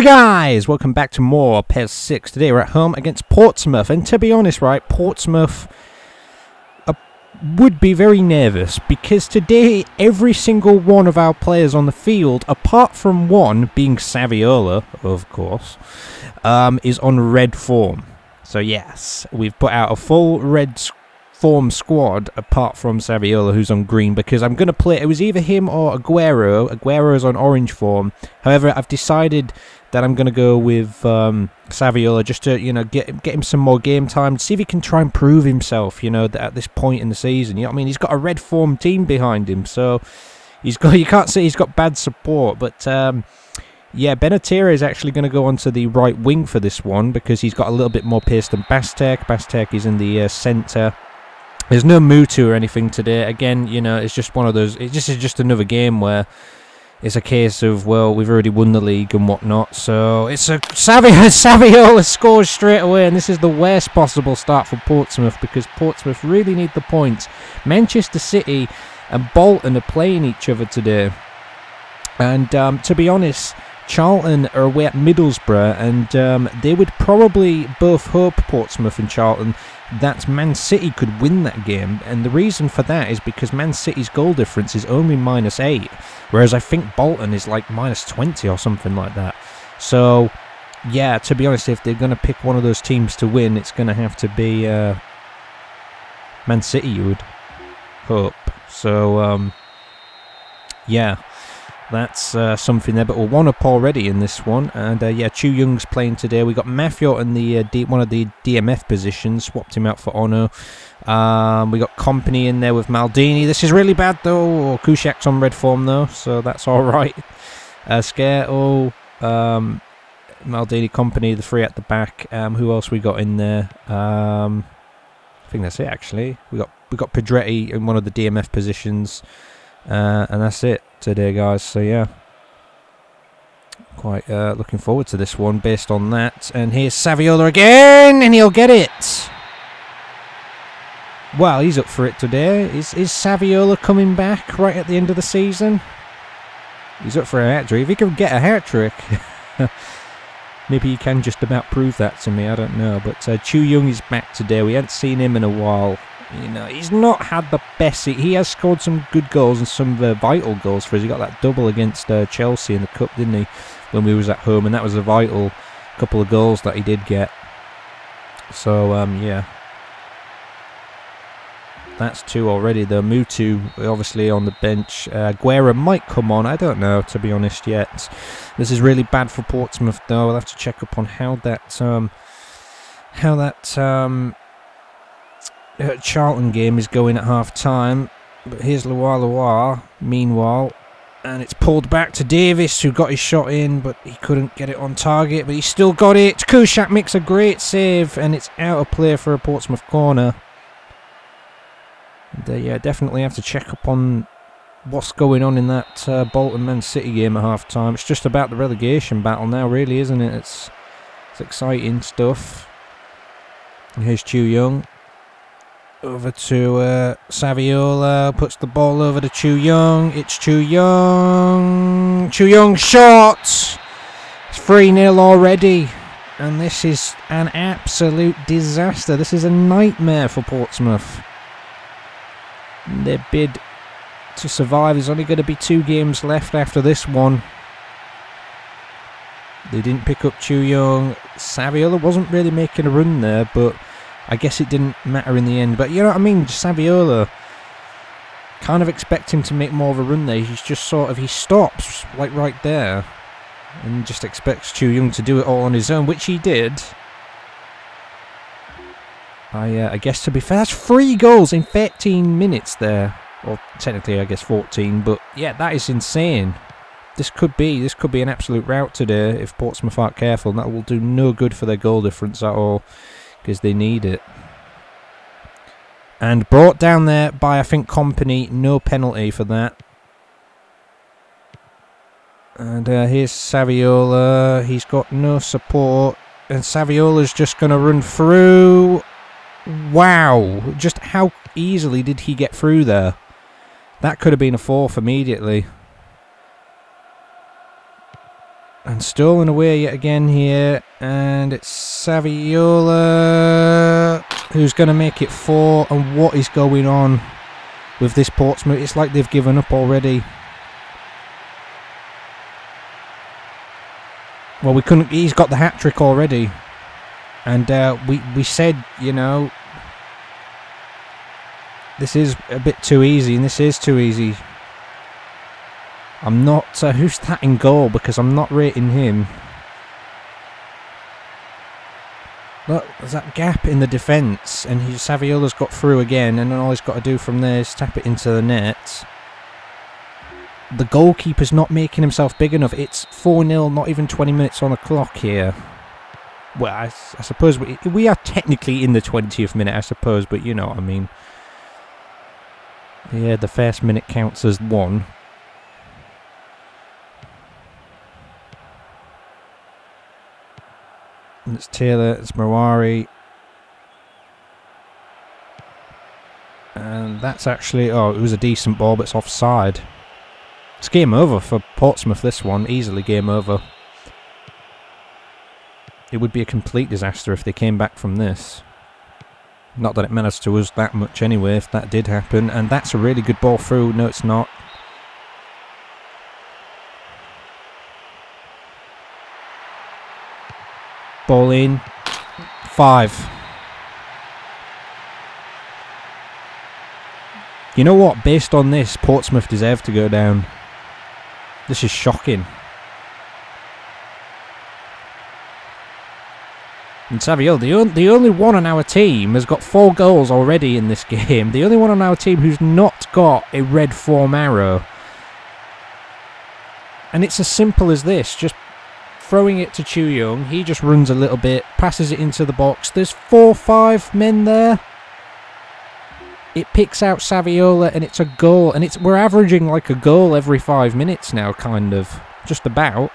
Hi guys, welcome back to more PES 6. Today we're at home against Portsmouth, and to be honest, right, Portsmouth would be very nervous because today every single one of our players on the field, apart from one being Saviola, of course, is on red form. So yes, we've put out a full red form squad apart from Saviola, who's on green, because I'm going to play, it was either him or Aguero. Aguero's on orange form. However, I've decided that I'm going to go with Saviola just to, you know, get him some more game time, see if he can try and prove himself, you know, at this point in the season. You know what I mean? He's got a red form team behind him, so he's got, you can't say he's got bad support. But yeah, Benatira is actually going to go onto the right wing for this one because he's got a little bit more pace than Bastek. Bastek is in the centre. There's no MUTU or anything today. Again, you know, it's just one of those. It just is just another game where it's a case of, well, we've already won the league and whatnot. So it's a Saviola scores straight away, and this is the worst possible start for Portsmouth because Portsmouth really need the points. Manchester City and Bolton are playing each other today, and to be honest, Charlton are away at Middlesbrough, and they would probably both hope, Portsmouth and Charlton, that Man City could win that game. And the reason for that is because Man City's goal difference is only -8, whereas I think Bolton is like -20 or something like that. So yeah, to be honest, if they're going to pick one of those teams to win, it's going to have to be Man City, you would hope. So yeah, that's something there, but we're 1-up already in this one. And yeah, Chu Young's playing today. We got Maffeo in the one of the DMF positions, swapped him out for Ono. We got Kompany in there with Maldini. This is really bad though. Kuszczak's on red form though, so that's all right. Scareo, Maldini, Kompany, the three at the back. Who else we got in there? I think that's it actually. We got Pedretti in one of the DMF positions. And that's it today, guys. So yeah, quite looking forward to this one based on that. And here's Saviola again, and he'll get it. Well, he's up for it today. Is Saviola coming back right at the end of the season? He's up for a hat-trick. If he can get a hat-trick, maybe he can just about prove that to me. I don't know. But Chu Young is back today. We hadn't seen him in a while. You know, he's not had the best. He has scored some good goals and some vital goals for us. He got that double against Chelsea in the cup, didn't he, when we was at home, and that was a vital couple of goals that he did get. So yeah, that's 2 already. The MUTU obviously on the bench. Aguero might come on. I don't know, to be honest, yet. This is really bad for Portsmouth though. We'll have to check up on how that Charlton game is going at half time. But here's Douala meanwhile, and it's pulled back to Davis, who got his shot in, but he couldn't get it on target, but he still got it. Kuszczak makes a great save, and it's out of play for a Portsmouth corner. They definitely have to check up on what's going on in that Bolton Man City game at half time. It's just about the relegation battle now, really, isn't it? It's exciting stuff. And here's Chu Young. Over to Saviola, puts the ball over to Chu Young. It's Chu Young. Chu Young shot! It's 3-0 already. And this is an absolute disaster. This is a nightmare for Portsmouth. Their bid to survive. There's only going to be 2 games left after this one. They didn't pick up Chu Young. Saviola wasn't really making a run there, but I guess it didn't matter in the end. But you know what I mean, Saviola, kind of expect him to make more of a run there. He's just sort of, he stops like right there and just expects Chu Young to do it all on his own, which he did. I guess, to be fair, that's 3 goals in 13 minutes there. Well, technically I guess 14, but yeah, that is insane. This could be an absolute rout today if Portsmouth aren't careful, and that will do no good for their goal difference at all, because they need it. And brought down there by, I think, Kompany. No penalty for that. And here's Saviola. He's got no support, and Saviola's just going to run through. Wow, just how easily did he get through there? That could have been a fourth immediately. And stolen away yet again here, and it's Saviola who's going to make it 4. And what is going on with this Portsmouth? It's like they've given up already. Well, we couldn't. He's got the hat trick already, and we said, you know, this is a bit too easy, and this is too easy. I'm not. Who's that in goal? Because I'm not rating him. Look, there's that gap in the defence, and Saviola's got through again, and all he's got to do from there is tap it into the net. The goalkeeper's not making himself big enough. It's 4-0, not even 20 minutes on the clock here. Well, I suppose we are technically in the 20th minute, I suppose, but you know what I mean. Yeah, the first minute counts as one. And it's Taylor, it's Mawari. And that's actually... oh, it was a decent ball, but it's offside. It's game over for Portsmouth, this one. Easily game over. It would be a complete disaster if they came back from this. Not that it matters to us that much anyway, if that did happen. And that's a really good ball through. No, it's not. Ball in. 5. You know what? Based on this, Portsmouth deserve to go down. This is shocking. And Saviola, the only one on our team, has got 4 goals already in this game. The only one on our team who's not got a red form arrow. And it's as simple as this. Just throwing it to Chu Young. He just runs a little bit, passes it into the box. There's 4 or 5 men there. It picks out Saviola and it's a goal. And we're averaging like a goal every 5 minutes now, kind of. Just about.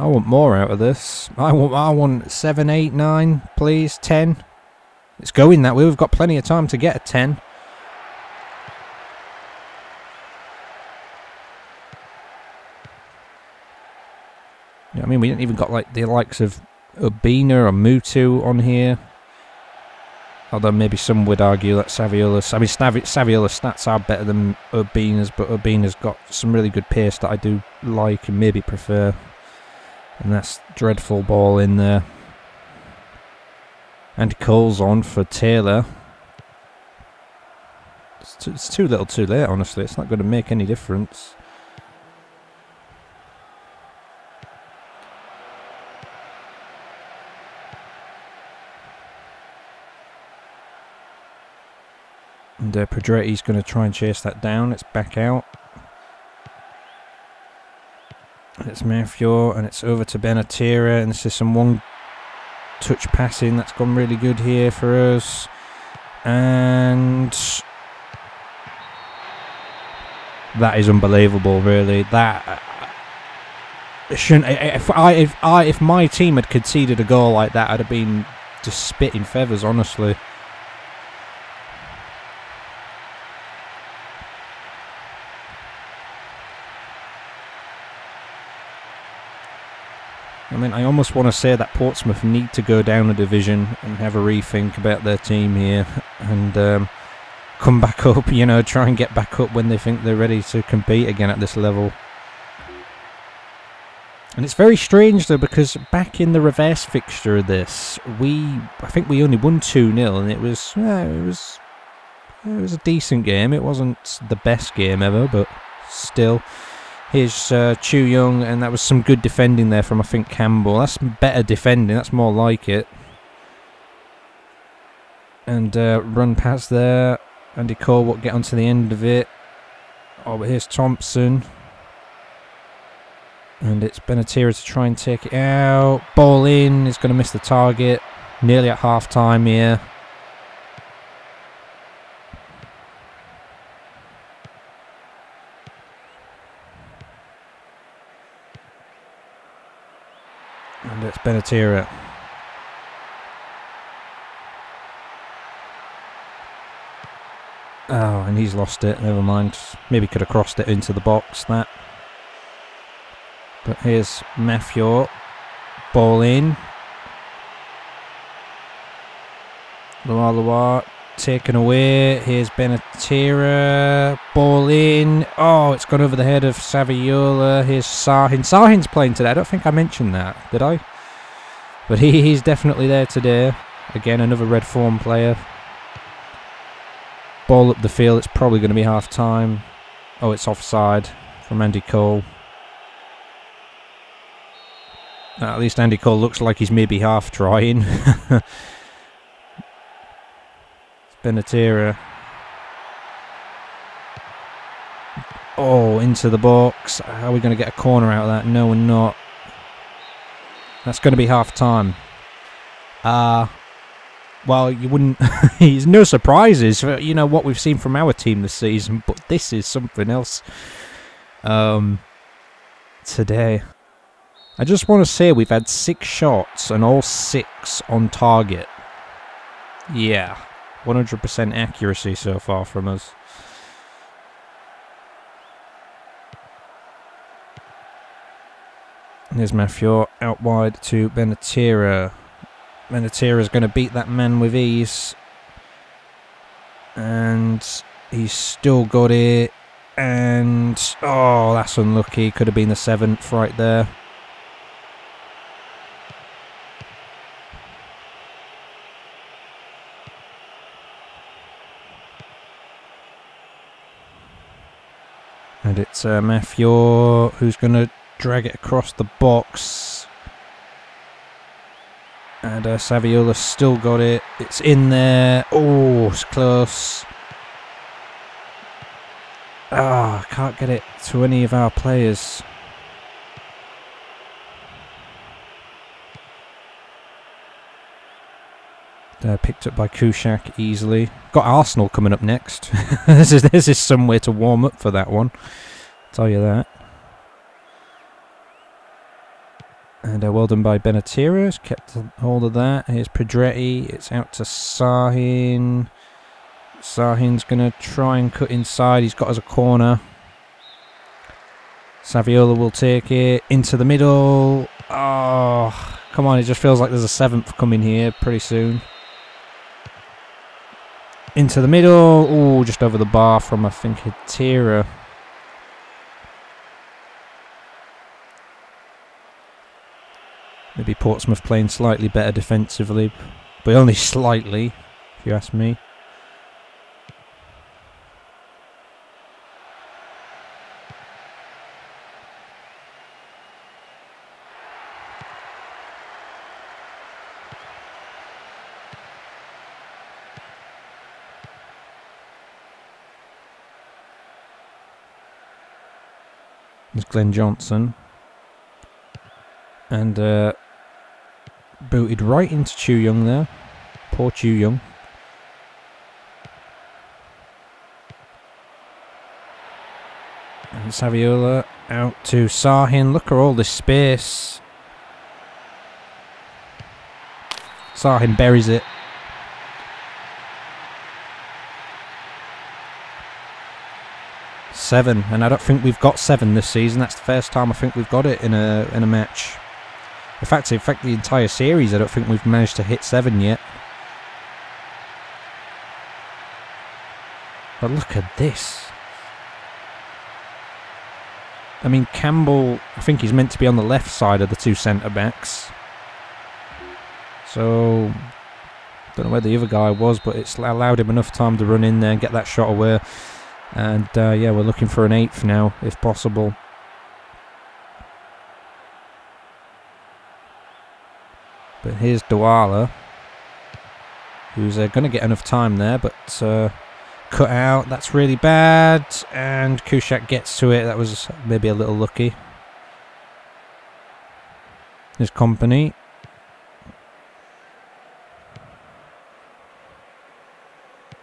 I want more out of this. I want 7, 8, 9, please, 10. It's going that way. We've got plenty of time to get a 10. You know what I mean, we didn't even got like the likes of Obina or MUTU on here. Although maybe some would argue that Saviola's... I mean, Saviola's stats are better than Urbina's, but Urbina's got some really good pace that I do like and maybe prefer. And that's dreadful ball in there. And Cole's on for Taylor. It's too little too late, honestly. It's not going to make any difference. And Pedretti's going to try and chase that down. It's back out. It's Maffeo, and it's over to Benatira, and this is some one-touch passing that's gone really good here for us. And that is unbelievable, really. That shouldn't. If my team had conceded a goal like that, I'd have been just spitting feathers, honestly. I mean, I almost want to say that Portsmouth need to go down a division and have a rethink about their team here and come back up, you know, try and get back up when they think they're ready to compete again at this level. And it's very strange, though, because back in the reverse fixture of this, I think we only won 2-0, and it was a decent game. It wasn't the best game ever, but still... Here's Chu Young, and that was some good defending there from, I think, Campbell. That's better defending, that's more like it. And run pass there. Andy Cole will get onto the end of it. Oh, but here's Thompson. And it's Benatira to try and take it out. Ball in, he's going to miss the target. Nearly at half-time here. It's Benatira. Oh, and he's lost it. Never mind. Maybe could have crossed it into the box. That But here's Maffeo. Ball in. Douala taken away. Here's Benatira. Ball in. Oh, it's gone over the head of Saviola. Here's Sahin. Sahin's playing today. I don't think I mentioned that, did I? But he's definitely there today. Again, another red form player. Ball up the field. It's probably going to be half time. Oh, it's offside from Andy Cole. At least Andy Cole looks like he's maybe half trying. It's Benatira. Oh, into the box. Are we going to get a corner out of that? No, we're not. That's going to be half time. Well, you wouldn't. It's no surprises. You know what we've seen from our team this season, but this is something else. Today, I just want to say we've had 6 shots and all 6 on target. Yeah, 100% accuracy so far from us. Here's Maffeo out wide to Benatira. Benatira's going to beat that man with ease. And he's still got it. And, oh, that's unlucky. Could have been the 7th right there. And it's Maffeo who's going to drag it across the box. And Saviola still got it. It's in there. Oh, it's close. Ah, can't get it to any of our players. Picked up by Kuszczak easily. Got Arsenal coming up next. This is some way to warm up for that one. Tell you that. And well done by Benatira, has kept hold of that. Here's Pedretti, it's out to Sahin. Sahin's going to try and cut inside, he's got us a corner. Saviola will take it, into the middle. Oh, come on, it just feels like there's a 7th coming here pretty soon. Into the middle, oh, just over the bar from, I think, Tira. Maybe Portsmouth playing slightly better defensively, but only slightly, if you ask me. There's Glenn Johnson. And, booted right into Chu Young there. Poor Chu Young. And Saviola out to Sahin. Look at all this space. Sahin buries it. Seven, and I don't think we've got 7 this season. That's the first time I think we've got it in a match. In fact, the entire series, I don't think we've managed to hit 7 yet. But look at this. I mean, Campbell, I think he's meant to be on the left side of the 2 centre-backs. So, don't know where the other guy was, but it's allowed him enough time to run in there and get that shot away. And, yeah, we're looking for an 8th now, if possible. But here's Douala, who's going to get enough time there, but cut out. That's really bad, and Kuszczak gets to it. That was maybe a little lucky. There's Kompany.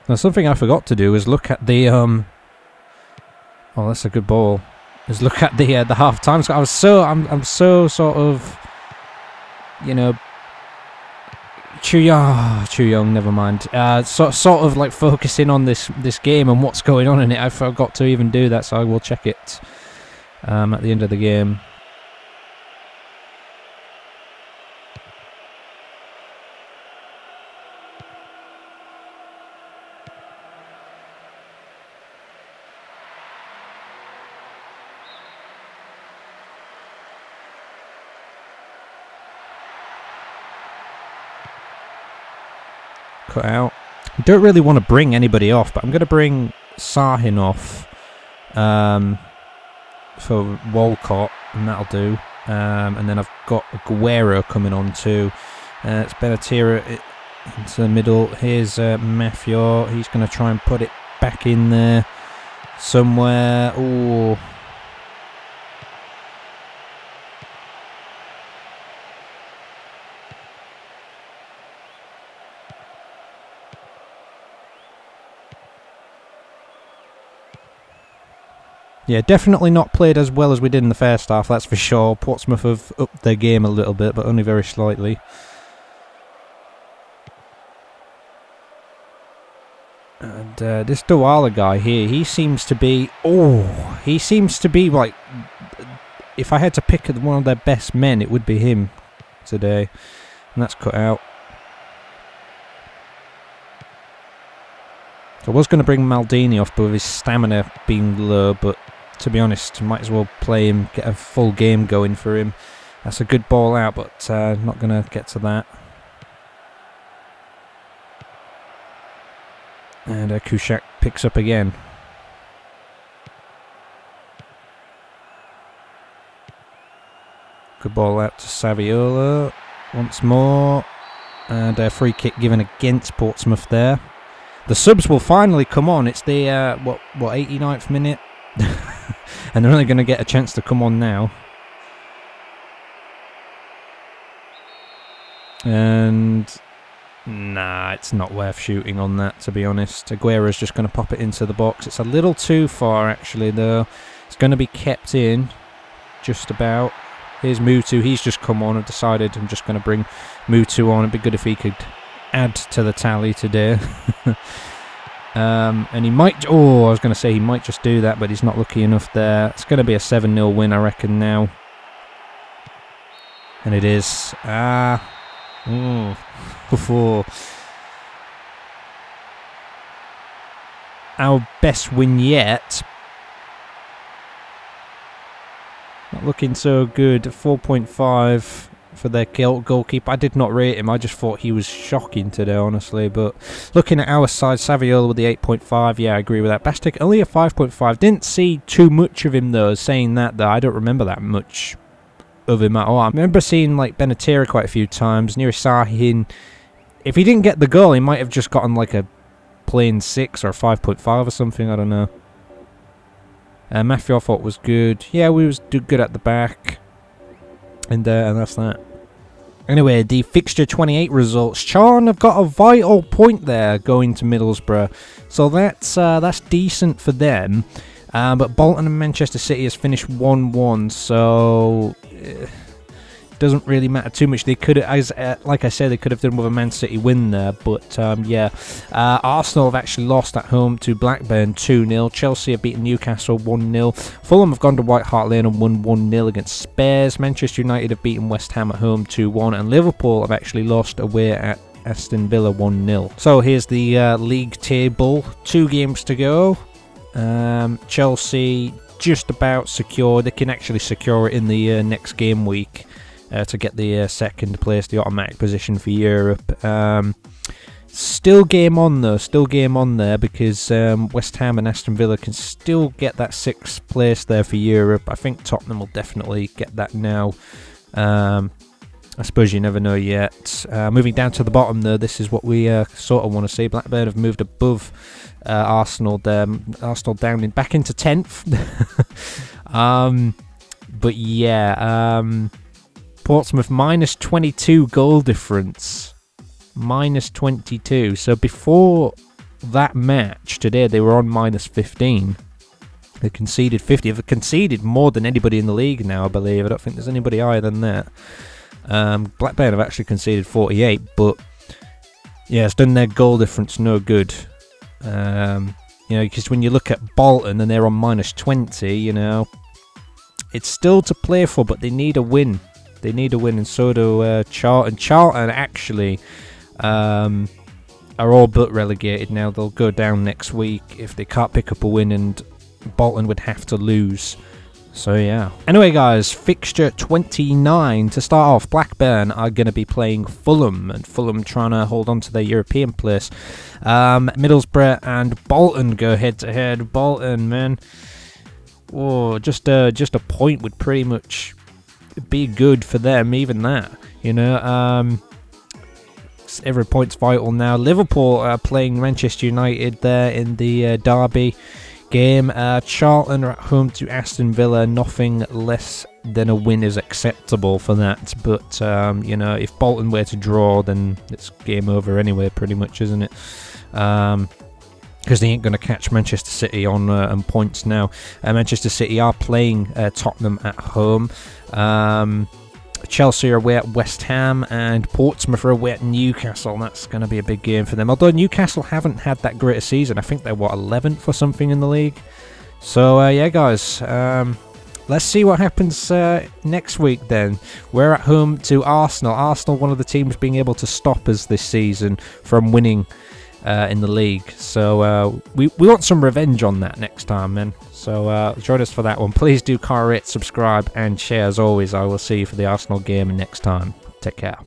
Now, something I forgot to do is look at the... Oh, that's a good ball. Is look at the half-time score. I'm so sort of, you know... Chu Young, never mind. Sort of like focusing on this game and what's going on in it. I forgot to even do that, so I will check it at the end of the game. cut out. I don't really want to bring anybody off, but I'm going to bring Sahin off for Walcott, and that'll do. And then I've got Aguero coming on too. It's Benatira into the middle. Here's Maffeo. He's going to try and put it back in there somewhere. Ooh. Yeah, definitely not played as well as we did in the first half, that's for sure. Portsmouth have upped their game a little bit, but only very slightly. And this Douala guy here, he seems to be... Oh, he seems to be like... If I had to pick one of their best men, it would be him today. And that's cut out. I was going to bring Maldini off, but with his stamina being low, but... To be honest, might as well play him, get a full game going for him. That's a good ball out, but not going to get to that. And Kuszczak picks up again. Good ball out to Saviola once more. And a free kick given against Portsmouth there. The subs will finally come on. It's the, what 89th minute? And they're only going to get a chance to come on now. And nah, it's not worth shooting on that, to be honest. Aguero's just going to pop it into the box. It's a little too far, actually, though. It's going to be kept in, just about. Here's MUTU. He's just come on and decided I'm just going to bring MUTU on. It'd be good if he could add to the tally today. And he might... Oh, I was going to say he might just do that, but he's not lucky enough there. It's going to be a 7-0 win, I reckon, now. And it is. Ah. Before. Our best win yet. Not looking so good. 4.5 for their goalkeeper. I did not rate him. I just thought he was shocking today, honestly. But looking at our side, Saviola with the 8.5. Yeah, I agree with that. Bastek only a 5.5. Didn't see too much of him, though. Saying that, though, I don't remember that much of him at all. I remember seeing, like, Benatira quite a few times. Near Sahin. If he didn't get the goal, he might have just gotten, like, a plain 6 or a 5.5 or something. I don't know. Maffeo I thought was good. Yeah, we was good at the back. And that's that. Anyway, the fixture 28 results. Charlton have got a vital point there going to Middlesbrough, so that's decent for them. But Bolton and Manchester City has finished 1-1, so it doesn't really matter too much. They could, as like I said, they could have done with a Man City win there, but yeah. Arsenal have actually lost at home to Blackburn 2-0. Chelsea have beaten Newcastle 1-0. Fulham have gone to White Hart Lane and won 1-0 against Spurs. Manchester United have beaten West Ham at home 2-1, and Liverpool have actually lost away at Aston Villa 1-0. So here's the league table. 2 games to go. Chelsea just about secure. They can actually secure it in the next game week to get the second place, the automatic position for Europe. Still game on though, still game on there, because West Ham and Aston Villa can still get that 6th place there for Europe. I think Tottenham will definitely get that now. I suppose you never know yet. Moving down to the bottom though, this is what we sort of want to see. Blackburn have moved above Arsenal there. Arsenal down in back into 10th. But yeah, Portsmouth minus 22 goal difference. Minus 22. So before that match today, they were on minus 15. They conceded 50. They've conceded more than anybody in the league now, I believe. I don't think there's anybody higher than that. Blackburn have actually conceded 48, but yeah, it's done their goal difference no good. You know, because when you look at Bolton and they're on minus 20, you know, it's still to play for, but they need a win. They need a win, and so do Charlton. Charlton actually are all but relegated now. They'll go down next week if they can't pick up a win, and Bolton would have to lose So yeah. Anyway guys, fixture 29 to start off. Blackburn are going to be playing Fulham, and Fulham trying to hold on to their European place. Middlesbrough and Bolton go head to head. Bolton, man, oh, just a point would pretty much be good for them, even that, you know. Every point's vital now. Liverpool are playing Manchester United there in the derby game. Charlton are at home to Aston Villa. Nothing less than a win is acceptable for that, but you know, if Bolton were to draw, then it's game over anyway, pretty much, isn't it? Because they ain't going to catch Manchester City on points now. Manchester City are playing Tottenham at home. Chelsea are away at West Ham, and Portsmouth are away at Newcastle. That's going to be a big game for them. Although Newcastle haven't had that great a season. I think they're, what, 11th or something in the league? So, yeah, guys, let's see what happens next week then. We're at home to Arsenal. Arsenal, one of the teams being able to stop us this season from winning in the league, so we want some revenge on that next time, man. So join us for that one. Please do comment, rate, subscribe and share. As always, I will see you for the Arsenal game next time. Take care.